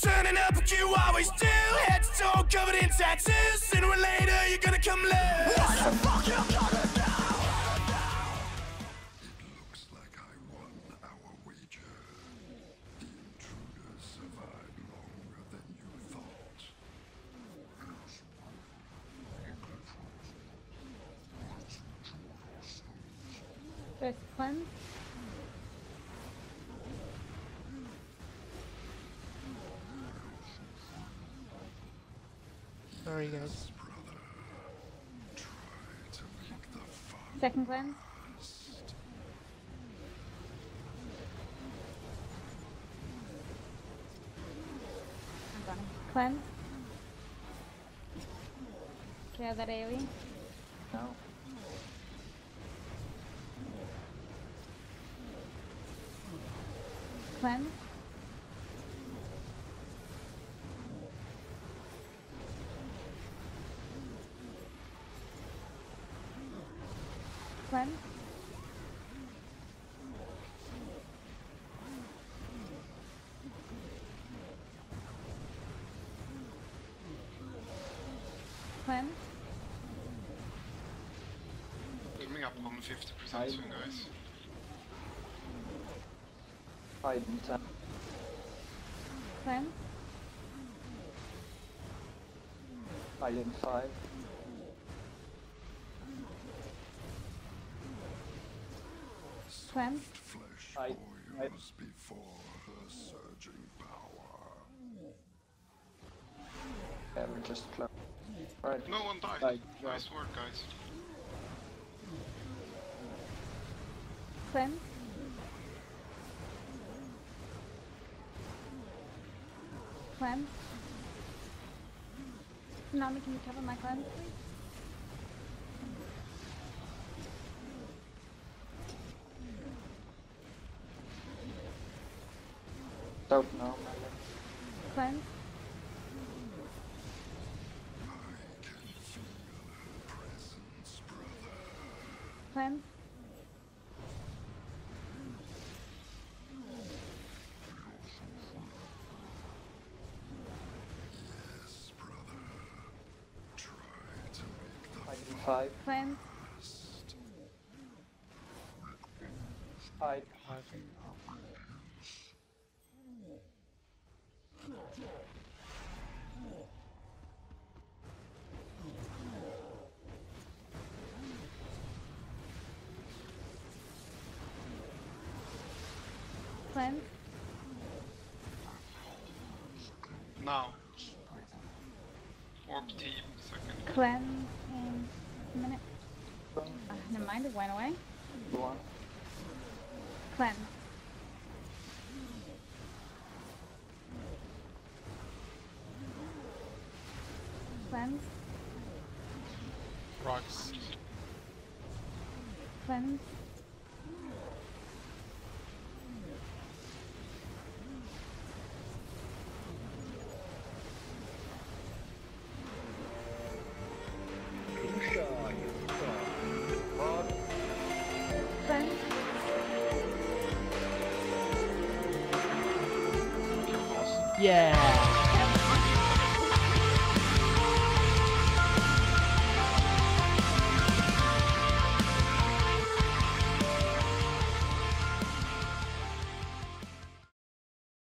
turning up like you always do, head to toe covered in tattoos. Sooner or later you're gonna come loose. Why the fuck you gonna do? It looks like I won our wager. The intruder survived longer than you thought. First cleanse. Sorry, guys. Second cleanse. I'm done. Cleanse. Kill that AoE. No. Cleanse. Cleanse. Cleanse. Coming up on 50% soon, guys. 5 and 10. Cleanse. 5 and 5. Cleanse. Flesh boils before her surging power. Yeah, we're just close. Right. No one died. Nice work, guys. Cleanse. Cleanse. Nami, can you cover my cleanse, please? Don't know. Cleanse. Cleanse. Yes, brother. Try to make the 5 and 5. Cleanse. 5 and 5. Cleanse. Now. Orb team, second. Cleanse in a minute. Never mind, it went away. Cleanse. Cleanse. Rocks. Cleanse. Yeah.